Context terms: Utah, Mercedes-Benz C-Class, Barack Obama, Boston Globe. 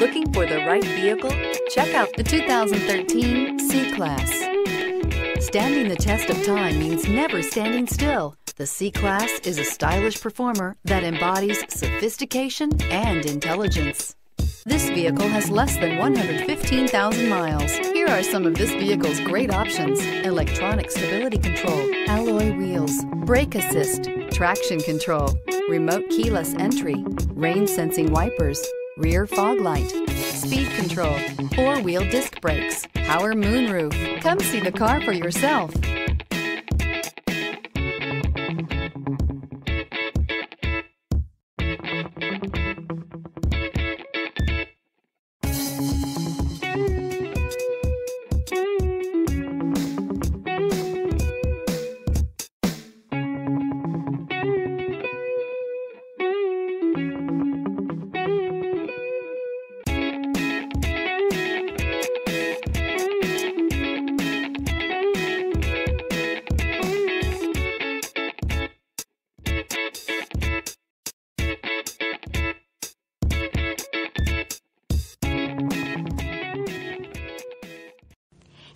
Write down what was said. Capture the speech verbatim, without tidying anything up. Looking for the right vehicle? Check out the two thousand thirteen C-Class. Standing the test of time means never standing still. The C-Class is a stylish performer that embodies sophistication and intelligence. This vehicle has less than one hundred fifteen thousand miles. Here are some of this vehicle's great options: electronic stability control, alloy wheels, brake assist, traction control, remote keyless entry, rain sensing wipers, rear fog light, speed control, four-wheel disc brakes, power moonroof. Come see the car for yourself.